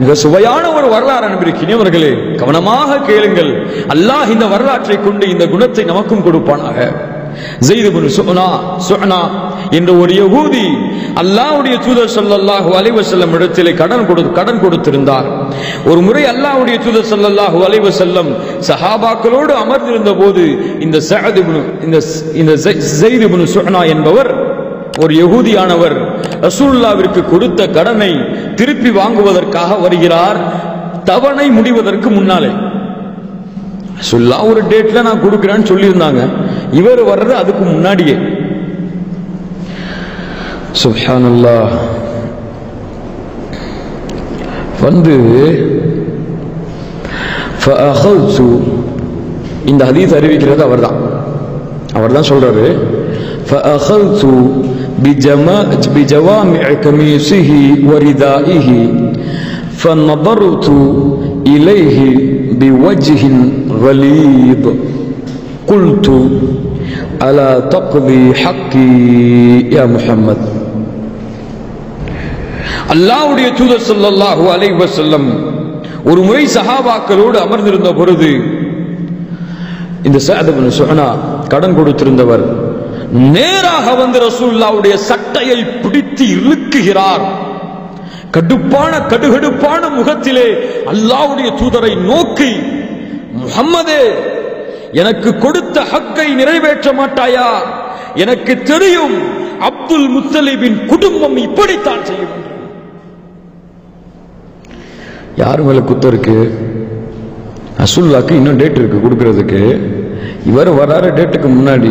இந்த சுவையான ஒரு வரலாறு அன்பிற்கினியவர்களே கவனமாக கேளுங்கள் அல்லாஹ் இந்த வரலாற்றை கொண்டு இந்த குணத்தை நமக்கும் கொடுப்பானாக زيد بن سعنا என்ற ஒரு யகூதி அல்லாஹ்வுடைய தூதர் ஸல்லல்லாஹு அலைஹி வஸல்லம் இடத்திலே கடன் கொடுத்திருந்தார் ஒரு முறை அல்லாஹ்வுடைய தூதர் ஸல்லல்லாஹு அலைஹி வஸல்லம் சஹாபாக்களோடு அமர்ந்திருந்தபோது இந்த زيد بن سعنا என்பவர் ஒரு யகூதியானவர் ரசூலுல்லாஹ்விற்கு கொடுத்த கடனை திருப்பி வாங்குவதற்காக வருகிறார் தவணை முடிவதற்கு முன்னாலே ரசூலுல்லாஹ் ஒரு டேட்ல நான் கொடுக்கிறேன்னு சொல்லிருந்தாங்க இவர் வர்றது அதுக்கு முன்னாடியே சுப்ஹானல்லாஹ் வந்து ஃபஅஹது இந்த ஹதீஸ் அறிவிக்கிறது அவர்தான் சொல்றாரு فأخذت بجوامع قميصه وردائه فنظرت إليه بوجه غليظ قلت ألا تقضي حقي يا محمد الله يتوب صلى الله عليه وسلم ورمي صحابة كلود أمر درنا بردي إن سعد بن سعنا كادن كودو ترند بار நேராக வந்து ரசூலுல்லாஹ்வுடைய சட்டையை பிடித்து இழுக்குகிறார் கடுகடுப்பான முகத்திலே அல்லாஹ்வுடைய தூதரை நோக்கி முஹம்மதே எனக்கு கொடுத்த ஹக்கை நிறைவேற்ற மாட்டாயா எனக்கு தெரியும் அப்துல் முத்தலிபின் குடும்பம் இப்படித்தான் செய்யும் யார் மேல குத்த இருக்கு ரசூலுல்லாஹ்வுக்கு இன்னும் டேட் இருக்கு கொடுக்கிறதுக்கு இவர் வராற டேட்டுக்கு முன்னாடி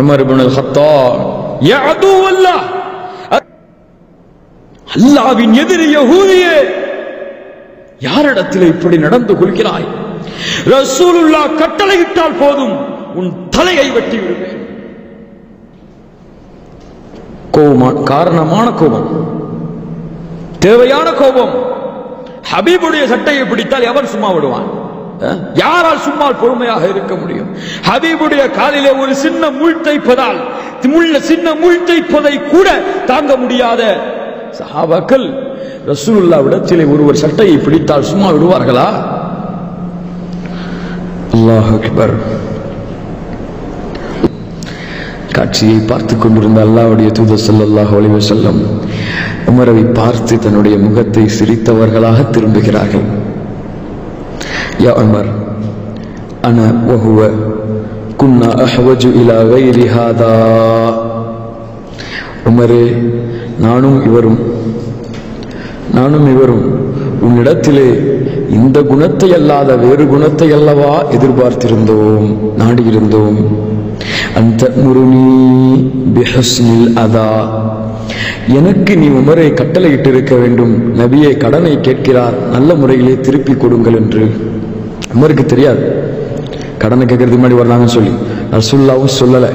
உமர் இப்னு அல்-கத்தாப் யா அதுவல்லாஹ் அல்லாஹ்வின் எதிரி யஹூதியே யாரிடத்தில் இப்படி நடந்து கொள்கிறாய் ரசூலுல்லாஹ் கட்டளையிட்டால் போதும் உன் தலையை வெட்டி விடுவேன் கோபம் காரணமான கோபம் தேவையான கோபம் ஹபீபுடைய சட்டையை பிடித்தால் எவர் சும்மா விடுவான் யாரால் சும்மா பொறுமையாக இருக்க முடியும் ஹபீபுடைய காலிலே ஒரு சின்ன முள் தைப்பதால் கூட தாங்க முடியாத சஹாபாக்கள் ரசூலுல்லாஹ்விடத்திலே ஒருவர் சட்டையை பிடித்தால் சும்மா விடுவார்களா அல்லாஹ் அக்பர் காட்சியை பார்த்துக் கொண்டிருந்த அல்லாஹ்வுடைய தூதர் ஸல்லல்லாஹு அலைஹி வஸல்லம் உமரை பார்த்து தன்னுடைய முகத்தை சிரித்தவர்களாக திரும்புகிறார்கள் يا عمر أنا وهو كنا أحوج إلى غير هذا عمر نانم يورم உன்னிடத்திலே இந்த குணத்தை அல்லாத வேறு குணத்தை அல்லவா எதிர்பார்த்திருந்தோம் நாடியிருந்தோம் அந்த முருனி பிஹஸ்னில் அதா எனக்கு நீ உமரை கட்டளையிட்டு இருக்க வேண்டும் நபியை கடனை கேட்கிறார் நல்ல முறையிலே திருப்பி கொடுங்கள் என்று உமருக்கு தெரியாது கடனை கேட்கறது முன்னாடி வர்றாங்கன்னு சொல்லி ரசூலுல்லாஹ்வும் சொல்லலை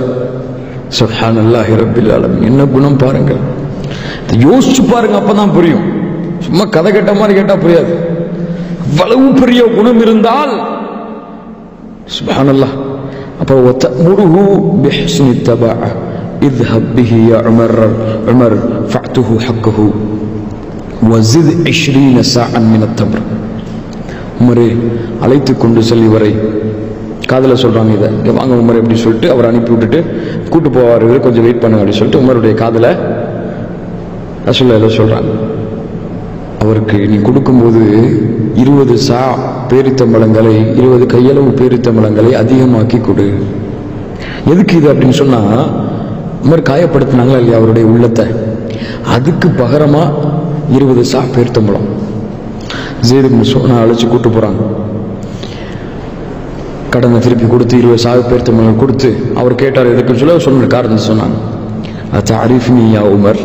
சுப்ஹானல்லாஹி ரப்பில் ஆலமீன் என்ன குணம் பாருங்க யோசிச்சு பாருங்க அப்பதான் புரியும் சும்மா கதை கேட்ட மாதிரி கேட்டா புரியாது அவ்வளவு பெரிய குணம் இருந்தால் சுப்ஹானல்லாஹ் அப்போ ஒத்தமுருஹு பிஹஸ்னி தபஅ اذهب به يا عمر فاعطه حقه وزد 20 ساعا من التمر உமரே அழைத்து கொண்டு செல் இவரை காதல சொல்றாங்க இதை வாங்க உமர் எப்படி சொல்லிட்டு அவர் அனுப்பி விட்டுட்டு கூட்டு போவார் கொஞ்சம் வெயிட் பண்ணுங்க அப்படின்னு சொல்லிட்டு உமருடைய காதல ரசூலுல்லாஹ் சொல்றாங்க அவருக்கு நீ கொடுக்கும்போது 20 சா பேரித்தம்பளங்களை 20 கையளவு பேரித்தம்பளங்களை அதிகமாக்கி கொடு எதுக்கு இது அப்படின்னு சொன்னா உமர் காயப்படுத்தினாங்களா இல்லையா அவருடைய உள்ளத்தை அதுக்கு பகரமா 20 சா பேரித்தம்பளம் زيد بن سعنا அழைச்சு கூட்டி போறாங்க கடனை திருப்பி கொடுத்து 20,000 பேர்த்தம்பளம் கொடுத்து அவர் கேட்டார் எதுக்குன்னு சொல்ல சொன்ன காரணம் சொன்னாங்க அத்தஅரிஃப்னி யா உமர்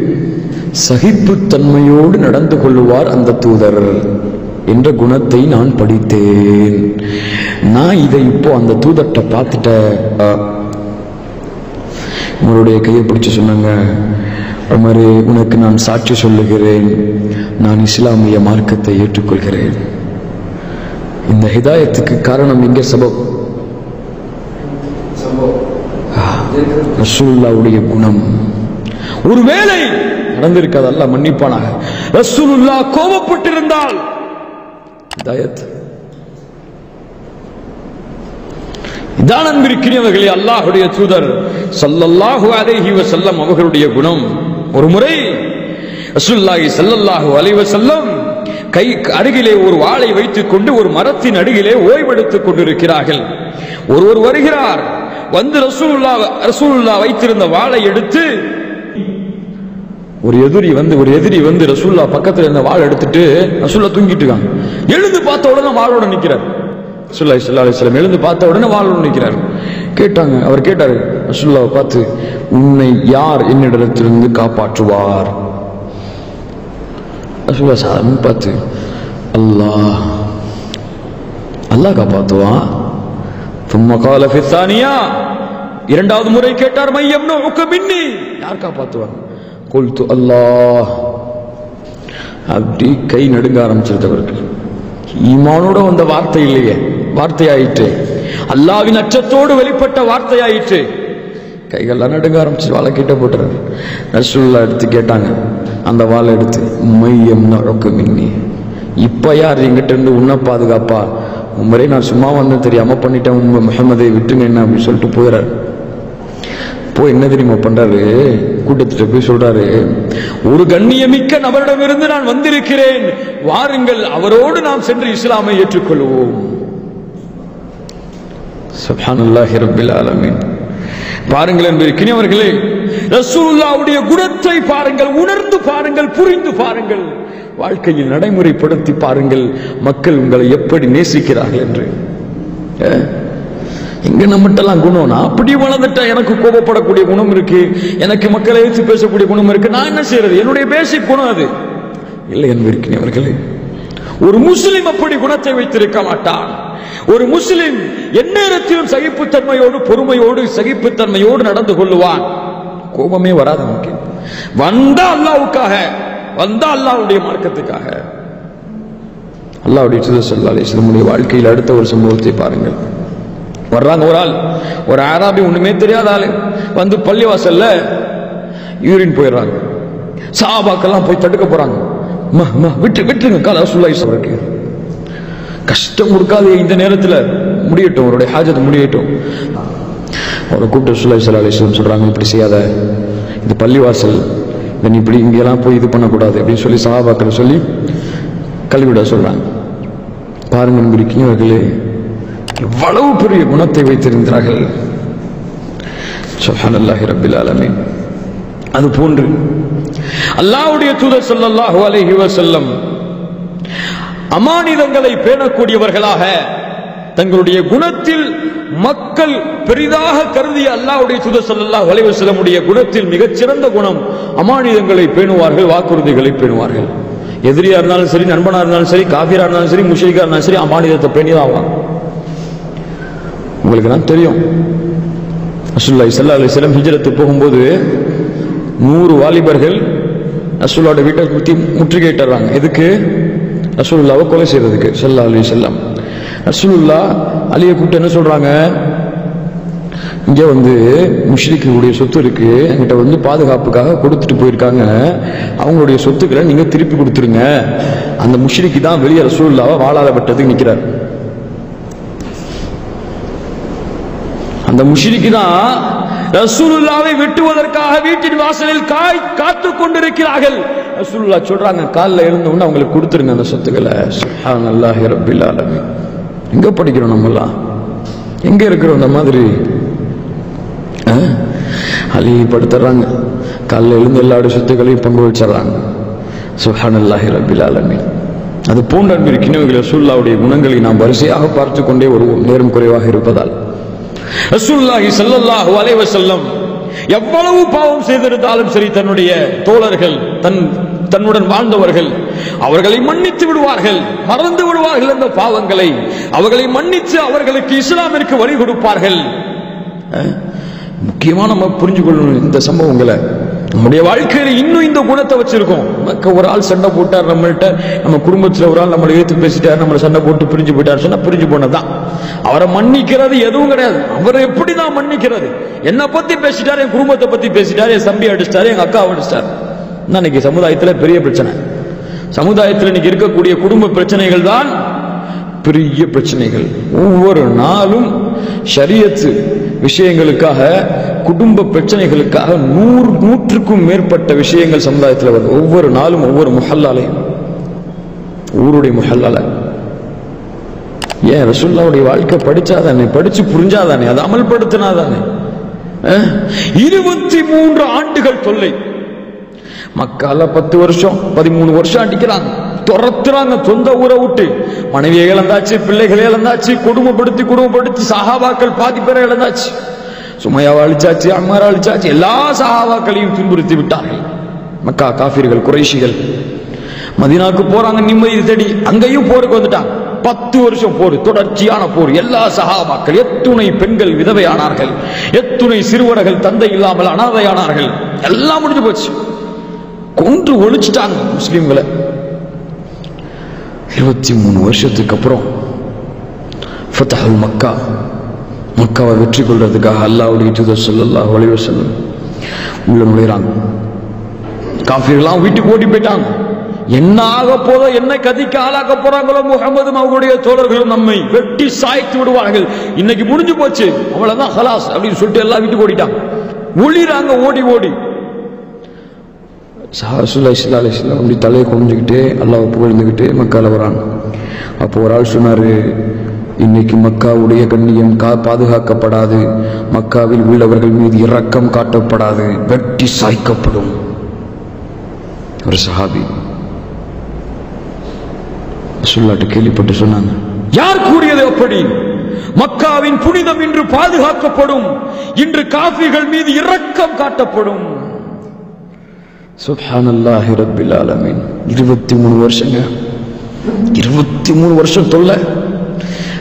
சகிப்புத் தன்மையோடு நடந்து கொள்வார் அந்த தூதர் என்ற குணத்தை நான் படித்தேன் நான் இதை இப்போ அந்த தூதர்ட்ட பார்த்துட்ட உங்களுடைய கையை பிடிச்சு சொன்னாங்க உமரே உனக்கு நான் சாட்சி சொல்லுகிறேன் நான் இஸ்லாமிய மார்க்கத்தை ஏற்றுக்கொள்கிறேன் இந்த ஹிதாயத்துக்கு காரணம் எங்க சபப் ரசூலுல்லாஹ்வுடைய குணம் ஒருவேளை நடந்திருக்காது அல்லாஹ் மன்னிப்பானாக ரசூலுல்லாஹ் கோபப்பட்டிருந்தால் ஹிதாயத் இதான் அன்பிற்கினியவர்களே அல்லாஹ்வுடைய தூதர் ஸல்லல்லாஹு அலைஹி வஸல்லம் அவர்களுடைய குணம் ஒரு முறை ரசூலுல்லாஹி ஸல்லல்லாஹு அலைஹி வஸல்லம் கை அருகிலே ஒரு வாளை வைத்துக் கொண்டு ஒரு மரத்தின் அருகிலே ஓய்வெடுத்துக் கொண்டிருக்கிறார்கள் ஒருவர் வருகிறார் வந்து ரசூலுல்லாஹ் வைத்திருந்த வாளை எடுத்து ஒரு எதிரி வந்து ரசூலுல்லாஹ் பக்கத்துல இருந்த வாளை எடுத்துட்டு ரசூலுல்லாஹ் தூங்கிட்டு இருக்காங்க எழுந்து பார்த்த உடனே வாளோட நிக்கிறார் ரசூலுல்லாஹி ஸல்லல்லாஹு அலைஹி வஸல்லம் எழுந்து பார்த்த உடனே வாளோட நிக்கிறார் கேட்டாங்க அவர் கேட்டாரு ரசூலுல்லாஹ் பார்த்து உன்னை யார் என்னிடத்திலிருந்து காப்பாற்றுவார் ரசூலுல்லாஹ் சாதம் பார்த்து அல்லாஹ் காப்பாற்றுவான் ثم قال في الثانيه இரண்டாவது முறை கேட்டார் மய்யம்னு உகமின்னி யார் காப்பாற்றுவார் قلت الله அப்படி கை நடுங்க ஆரம்பிச்சிருந்தவர்கள் ஈமானோட வந்த வார்த்தை இல்லையே வார்த்தையாயிற்று அல்லாஹ்வின் அச்சத்தோடு வெளிப்பட்ட வார்த்தையாயிற்று கைகள்லாம் நடுங்க ஆரம்பிச்சு வாழை கிட்ட போட்டுறாரு ரசூலுல்லாஹ் எடுத்து கேட்டாங்க அந்த வாழை எடுத்து மையம் நரக்கு மின்னி இப்ப யார் எங்கிட்ட இருந்து உன்னை பாதுகாப்பா உமரே நான் சும்மா வந்து தெரியாம பண்ணிட்டேன் உங்க முகமதை விட்டுங்க என்ன அப்படின்னு சொல்லிட்டு போயிடுறாரு போய் என்ன தெரியுமா பண்றாரு கூட்டத்திட்ட போய் சொல்றாரு ஒரு கண்ணியமிக்க நபரிடமிருந்து நான் வந்திருக்கிறேன் வாருங்கள் அவரோடு நாம் சென்று இஸ்லாமை ஏற்றுக்கொள்வோம் சுப்ஹானல்லாஹி ரப்பில் ஆலமீன் பாருங்கள் என்பதற்கினியவர்களே ரசூலுல்லாஹ்வுடைய குணத்தை பாருங்கள் உணர்ந்து பாருங்கள் புரிந்து பாருங்கள் வாழ்க்கையில் நடைமுறைப்படுத்தி பாருங்கள் மக்கள் உங்களை எப்படி நேசிக்கிறார்கள் என்று இங்க நம்மட்டெல்லாம் குணம் நான் அப்படி வளர்ந்துட்டா எனக்கு கோபப்படக்கூடிய குணம் இருக்கு எனக்கு மக்களை ஏற்று பேசக்கூடிய குணம் இருக்கு நான் என்ன செய்யறது என்னுடைய பேசிக் குணம் அது இல்லை என்பதற்கினியவர்களே ஒரு முஸ்லிம் அப்படி குணத்தை வைத்திருக்க மாட்டான் ஒரு முஸ்லிம் எந்நேரத்திலும் சகிப்புத்தன்மையோடு பொறுமையோடு சகிப்புத்தன்மையோடு நடந்து கொள்ளுவான் கோபமே வராது நமக்கு வந்தா அல்லாஹ்வுக்காக வந்தா அல்லாஹ்வுடைய மார்க்கத்துக்காக அல்லாஹ்வுடைய தூதர் ஸல்லல்லாஹு அலைஹி வஸல்லம் வாழ்க்கையில் அடுத்த ஒரு சம்பவத்தை பாருங்கள் வர்றாங்க ஒரு ஆள் ஒரு அராபி ஒண்ணுமே தெரியாத ஆளு வந்து பள்ளிவாசல்ல யூரின் போயிடுறாங்க சஹாபாக்கெல்லாம் போய் தடுக்க போறாங்க விட்டுருங்க கால ரசூலுல்லாஹி ஸல்லல்லாஹு அலைஹி கஷ்டம் கொடுக்காது இந்த நேரத்தில் முடியட்டும் அவருடைய ஹாஜத்தை முடியட்டும் அவரை கூப்பிட்டு ரசூலுல்லாஹி ஸல்லல்லாஹு அலைஹி வஸல்லம் சொல்றாங்க இப்படி செய்யாத இது பள்ளிவாசல் நீ இப்படி இங்கெல்லாம் போய் இது பண்ணக்கூடாது அப்படின்னு சொல்லி சஹாபாக்கள் சொல்லி கல்விட சொல்றாங்க பாருங்க நம்பிக்கையே எவ்வளவு பெரிய குணத்தை வைத்திருந்தார்கள் சுப்ஹானல்லாஹி ரப்பில் ஆலமீன் அது போன்று அல்லாஹ்வுடைய தூதர் ஸல்லல்லாஹு அலைஹி வஸல்லம் அமானிதங்களை பேணக்கூடியவர்களாக தங்களுடைய குணத்தில் மக்கள் பெரிதாக கருதிய அல்லாஹ்வுடைய தூதர் ஸல்லல்லாஹு அலைஹி வஸல்லமுடைய குணத்தில் மிகச்சிறந்த குணம் அமானிதங்களை பேணுவார்கள் வாக்குறுதிகளை பேணுவார்கள் எதிரியா இருந்தாலும் சரி நண்பனா இருந்தாலும் சரி காஃபிரா இருந்தாலும் சரி முஷரிக்கா இருந்தாலும் சரி அமானிதத்தை பேணிதான் உங்களுக்கு தான் தெரியும் ரசூலுல்லாஹி ஸல்லல்லாஹு அலைஹி வஸல்லம் ஹிஜ்ரத்து போகும்போது 100 வாலிபர்கள் ரசூலுல்லாஹ்வுடைய வீட்டை குத்தி முற்றுகையிட்டாங்க எதுக்கு ரசூலுல்லாஹ்வை கொலை செய்யறதுக்கு ஸல்லல்லாஹு அலைஹி வஸல்லம் ரசூலுல்லாஹ் அலியை கூப்பிட்டு என்ன சொல்றாங்க இங்கே வந்து முஷ்ரிக்குடைய சொத்து இருக்கு என்கிட்ட வந்து பாதுகாப்புக்காக கொடுத்துட்டு போயிருக்காங்க அவங்களுடைய சொத்துக்களை நீங்க திருப்பி கொடுத்துருங்க அந்த முஷ்ரிக்கு தான் வெளியே ரசூலுல்லாஹ்வை வாளாலப்பட்டதுக்கு நிக்கிறார். அந்த முஷ்ரிக்கு தான் ரசூலுல்லாஹ்வை வெட்டுவதற்காக வீட்டின் வாசலில் காத்துக் கொண்டிருக்கிறார்கள். ரசூலுல்லாஹ் சொல்றாங்க, காலில் எழுந்த உடனே அவங்களுக்கு கொடுத்துருங்க அந்த சொத்துக்களை. சுப்ஹானல்லாஹி ரப்பில் ஆலமீன். எங்க படிக்கிறோம் நம்ம எல்லாம்? எங்க இருக்கிறோம் இந்த மாதிரி? அழிவுபடுத்துறாங்க, காலில் எழுந்து எல்லாருடைய சொத்துக்களையும் பங்கு வச்சிடறாங்க. சுப்ஹானல்லாஹி ரப்பில் ஆலமீன். அது போன்ற அன்பிற்கினவர்கள் ரசூலுல்லாஹ்வுடைய குணங்களை நாம் வரிசையாக பார்த்து கொண்டே வருவோம். நேரம் குறைவாக இருப்பதால் ரசூலுல்லாஹி ஸல்லல்லாஹு அலைஹி வஸல்லம் எவ்வளவு பாவம் செய்திருந்தாலும் சரி, தன்னுடைய தோழர்கள், தன்னுடன் வாழ்ந்தவர்கள் அவர்களை மன்னித்து விடுவார்கள், மறந்து விடுவார்கள். அந்த பாவங்களை அவர்களை மன்னித்து அவர்களுக்கு இஸ்லாமிற்கு வழி கொடுப்பார்கள். முக்கியமாக நம்ம புரிஞ்சு கொள்ளணும் இந்த சம்பவங்களை. நம்முடைய வாழ்க்கையில இன்னும் இந்த குணத்தை வச்சிருக்கோம். ஒரு ஆள் சண்டை போட்டார் நம்மள்கிட்ட, நம்ம குடும்பத்தில் ஒரு ஆள் நம்மளை ஏற்று பேசிட்டார், நம்மளை சண்டை போட்டு பிரிஞ்சு போயிட்டார் சொன்னா பிரிஞ்சு போனதுதான். அவரை மன்னிக்கிறது எதுவும் கிடையாது. அவரை எப்படி தான் மன்னிக்கிறது? என்னை பத்தி பேசிட்டார், என் குடும்பத்தை பத்தி பேசிட்டார், என் தம்பி அடிச்சிட்டாரு, எங்க அக்கா அடிச்சிட்டார். இன்னைக்கு சமுதாயத்தில் பெரிய பிரச்சனை. சமுதாயத்தில் இன்னைக்கு இருக்கக்கூடிய குடும்ப பிரச்சனைகள் தான் பெரிய பிரச்சனைகள். ஒவ்வொரு நாளும் ஷரியத் விஷயங்களுக்காக, குடும்ப பிரச்சனைகளுக்காக 100க்கும் மேற்பட்ட விஷயங்கள் சமுதாயத்தில் வருது. ஒவ்வொரு நாளும் ஒவ்வொரு முஹல்லாலையும், ஊருடைய முஹல்லால. ஏன் ரசூலுல்லாஹ்வுடைய வாழ்க்கை படிச்சாதானே, படிச்சு புரிஞ்சாதானே, அதை அமல்படுத்தினாதானே? 23 ஆண்டுகள் தொல்லை. மக்கால 10 வருஷம் 13 வருஷம் அடிக்கிறாங்க, துரத்துறாங்க. சொந்த ஊரை விட்டு மனைவியை இழந்தாச்சு, பிள்ளைகளை இழந்தாச்சு, குடும்பப்படுத்தி சஹாபாக்கள் பாதி பேரை இழந்தாச்சு. சுமையா அழிச்சாச்சு, அம்மாரா அழிச்சாச்சு, எல்லா சஹாபாக்களையும் துன்புறுத்தி விட்டார்கள் மக்கா காஃபிர்கள், குறைஷிகள். மதீனாவுக்கு போறாங்க நிம்மதி தேடி, அங்கேயும் போருக்கு வந்துட்டாங்க. 10 வருஷம் போர், தொடர்ச்சியான போர். எல்லா சஹாபாக்கள், எத்துணை பெண்கள் விதவையானார்கள், எத்துணை சிறுவர்கள் தந்தை இல்லாமல் அனாதையானார்கள். எல்லாம் முடிஞ்சு போச்சு, கொன்று ஒழிச்சிட்டாங்க முஸ்லிம்களை. 23 வருஷத்துக்கு அப்புறம் ஃபத்ஹுல் மக்கா, மக்காவை வெற்றி கொள்றதுக்காக அல்லாஹ்வுடைய தூதர் ஸல்லல்லாஹு அலைஹி வஸல்லம் உள்ள நுழைறாங்க. காஃபிர்கள்லாம் வீட்டுக்கு ஓடி போயிட்டாங்க. என்ன ஆக போதோ, என்ன கதிக்கு ஆளாக போறாங்களோ, முகமதும் அவங்களுடைய தோழர்களும் நம்மை வெட்டி சாய்த்து விடுவார்கள், இன்னைக்கு முடிஞ்சு போச்சு, அவ்வளவுதான் ஹலாஸ் அப்படின்னு சொல்லிட்டு எல்லாம் வீட்டுக்கு ஓடிட்டாங்க. ஒளிறாங்க ஓடி ஓடி. ரசூலுல்லாஹி ஸல்லல்லாஹு அலைஹி வஸல்லம் அப்படி தலையை குனிஞ்சுக்கிட்டே அல்லாஹ்வை புகழ்ந்துக்கிட்டே மக்கால வராங்க. அப்போ ஒரு ஆள் சொன்னார், இன்னைக்கு மக்காவுடைய கண்ணியம் பாதுகாக்கப்படாது, மக்காவில் உள்ளவர்கள் மீது இரக்கம் காட்டப்படாது, வெட்டி சாய்க்கப்படும். ஒரு சஹாபி ரசூலுல்லாஹ்ட்ட கேள்விப்பட்டு சொன்னாங்க, யார் கூறியது அப்படி? மக்காவின் புனிதம் இன்று பாதுகாக்கப்படும், இன்று காஃபிர்கள் மீது இரக்கம் காட்டப்படும். சுப்ஹானல்லாஹி ரப்பில் ஆலமீன். 23 வருஷங்க, 23 வருஷம் தொல்லை.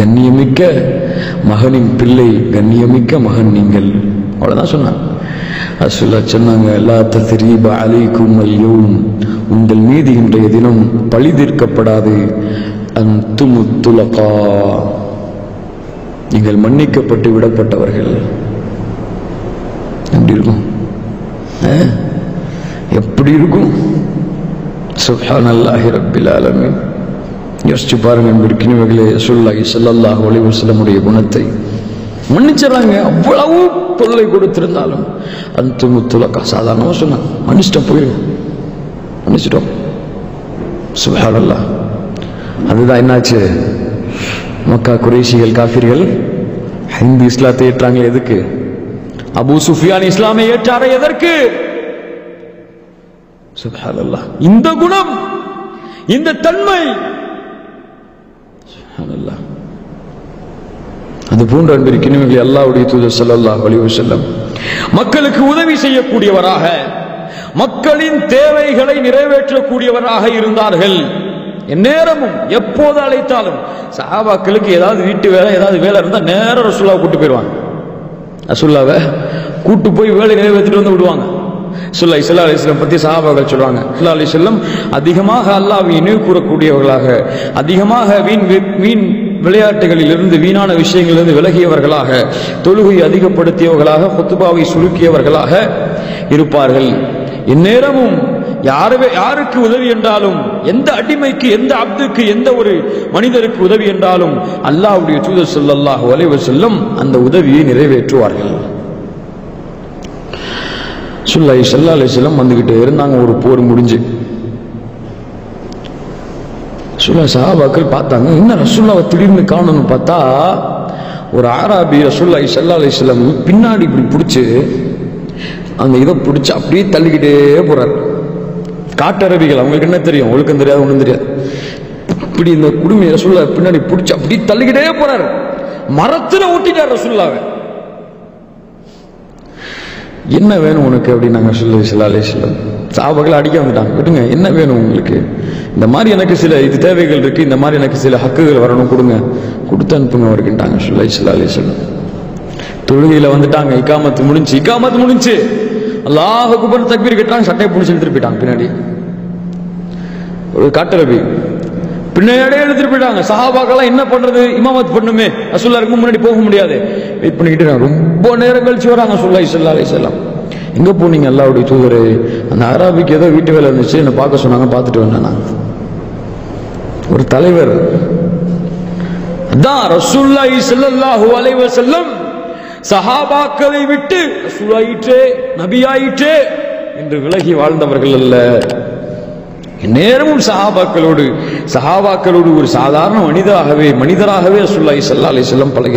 கண்ணியமிக்க மகனின் பிள்ளை, கண்ணியமிக்க மகன் நீங்கள், அவ்வளவுதான் சொன்னாங்க. ரசூலுல்லாஹ் சொன்னாங்க, லா தஸ்ரீப அலைக்கும் அல்யௌம், உங்கள் மீது இன்றைய தினம் பழி தீர்க்கப்படாது, அன்துமு துலகா, நீங்கள் மன்னிக்கப்பட்டு விடப்பட்டவர்கள். எப்படி இருக்கும்? எப்படி இருக்கும்? சுப்ஹானல்லாஹி ரப்பில் ஆலமீன். யோசிச்சு பாருங்க அன்பிற்கினியர்களே, ரசூலுல்லாஹி ஸல்லல்லாஹு அலைஹி வஸல்லமுடைய குணத்தை. மன்னிச்சறாங்க, அவ்வளவு தொல்லை கொடுத்திருந்தாலும். அந்துமு துலகா, சாதாரணமாக சொன்னாங்க, மன்னிச்சிட்டோம், போயிடும், மன்னிச்சிட்டோம். சுப்ஹானல்லாஹ். அதுதான் என்னாச்சு, மக்கா குறைஷிகள் காஃபிர்கள் ஹிந்து இஸ்லாத்தை ஏற்றாங்க. எதுக்கு? அபூ சுஃபியான் இஸ்லாமை ஏற்றார எதற்கு? சுப்ஹானல்லாஹ். இந்த குணம், இந்த தன்மை. சுப்ஹானல்லாஹ். அது போன்ற அன்பிற்கினியர்களே, அல்லாஹ்வுடைய தூதர் ஸல்லல்லாஹு அலைஹி வஸல்லம் மக்களுக்கு உதவி செய்யக்கூடியவராக, மக்களின் தேவைகளை நிறைவேற்றக்கூடியவராக இருந்தார்கள். நேரமும் எப்போது அழைத்தாலும் சஹாபாக்களுக்கு ஏதாவது வீட்டு வேலை ஏதாவது வேலை இருந்தா நேரா ரசூலுல்லாஹ் கூட்டி போய்டுவாங்க ரசூலுல்லாஹ்வை கூட்டி போய் வேலை நிறைவேற்றிட்டு வந்து விடுவாங்க ஸல்லல்லாஹு அலைஹி வஸல்லம் பத்தி சஹாபாக்கள் சொல்வாங்க ஸல்லல்லாஹு அலைஹி வஸல்லம் அதிகமாக அல்லாஹ்வை நினைவு கூறக்கூடியவர்களாக அதிகமாக வீண் விளையாட்டுகளில் இருந்து வீணான விஷயங்களிலிருந்து விலகியவர்களாக தொழுகையை அதிகப்படுத்தியவர்களாக குத்பாவை சுருக்கியவர்களாக இருப்பார்கள் இந்நேரமும் யாருக்கு உதவி என்றாலும் எந்த அடிமைக்கு எந்த அப்துக்கு எந்த ஒரு மனிதருக்கு உதவி என்றாலும் அல்லாஹ்வுடைய தூதர் ஸல்லல்லாஹு அலைஹி வஸல்லம் அந்த உதவியை நிறைவேற்றுவார்கள் ஸல்லல்லாஹு அலைஹி வஸல்லம் வந்துகிட்டே இருந்தாங்க ஒரு போர் முடிஞ்சு ரசூலுல்லாஹ் சஹாபாக்கள் பார்த்தாங்க என்ன ரசூலுல்லாஹ் திடீர்னு காணணும்னு பார்த்தா ஒரு ஆராபி ரசூலுல்லாஹ் ஸல்லல்லாஹு அலைஹி வஸல்லம் பின்னாடி இப்படி பிடிச்சு அந்த இதை பிடிச்சு அப்படியே தள்ளிக்கிட்டே போறாரு காட்டரபிகள் அவங்களுக்கு என்ன தெரியும் ஒழுக்கம் தெரியாது ஒன்றும் தெரியாது இப்படி இந்த குடுமி ரசூலுல்லாஹ் பின்னாடி பிடிச்சு அப்படியே தள்ளிக்கிட்டே போறாரு மரத்துல ஊட்டிட்டார் ரசூலுல்லாஹ்வை என்ன வேணும் உனக்கு அப்படின்னாங்க ரசூலுல்லாஹ் ஸல்லல்லாஹு அலைஹி வஸல்லம் சஹாபாக்களை அடிக்க வந்துட்டாங்க விட்டுங்க என்ன வேணும் உங்களுக்கு இந்த மாதிரி எனக்கு சில இது தேவைகள் இருக்கு இந்த மாதிரி எனக்கு சில ஹக்குகள் வரணும் கொடுங்க கொடுத்து அனுப்புங்க வருகின்றாங்க ஸல்லல்லாஹு அலைஹி வஸல்லம் தொழுகையில் வந்துட்டாங்க இக்காமத்து முடிஞ்சு அல்லாஹ் அக்பர் தக்பீர் கட்டுறாங்க சட்டையை பிடிச்சி எடுத்துட்டு போயிட்டாங்க பின்னாடி ஒரு காட்டரபி பின்னாடியே எடுத்துட்டு போயிட்டாங்க சஹாபாக்கெல்லாம் என்ன பண்றது இமாமத் பண்ணுமே ரசூலுல்லாஹ் இருக்கும் முன்னாடி போக முடியாது வெயிட் பண்ணிக்கிட்டு ரொம்ப நேரம் கழிச்சு வராங்க ஸல்லல்லாஹு அலைஹி வஸல்லம் எங்க போனீங்க அல்லாஹ்வுடைய தூதரே அந்த அராபிக்கு ஏதோ வீட்டு வேலை இருந்துச்சு என்ன பார்க்க சொன்னாங்க பார்த்துட்டு வந்தாங்க ஒரு தலைவர் அதான் ரசூலுல்லாஹி ஸல்லல்லாஹு அலைஹி வஸல்லம் சஹாபாக்களை விட்டு ரசூலாயிற்றே நபியாயிற்றே என்று விலகி வாழ்ந்தவர்கள் அல்ல நேரமும் சஹாபாக்களோடு ஒரு சாதாரண மனிதராகவே ரசூலுல்லாஹி ஸல்லல்லாஹு அலைஹி வஸல்லம் பழகி